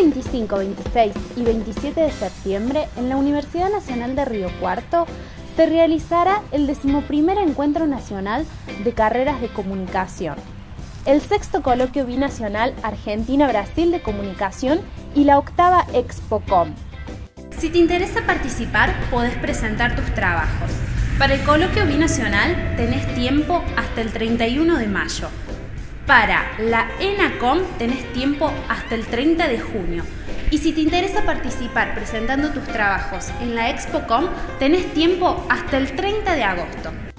Este 25, 26 y 27 de septiembre, en la Universidad Nacional de Río Cuarto, se realizará el 11º Encuentro Nacional de Carreras de Comunicación, el 6º Coloquio Binacional Argentina-Brasil de Comunicación y la 8ª Expocom. Si te interesa participar, podés presentar tus trabajos. Para el Coloquio Binacional tenés tiempo hasta el 31 de mayo. Para la ENACOM tenés tiempo hasta el 30 de junio. Y si te interesa participar presentando tus trabajos en la ExpoCom, tenés tiempo hasta el 30 de agosto.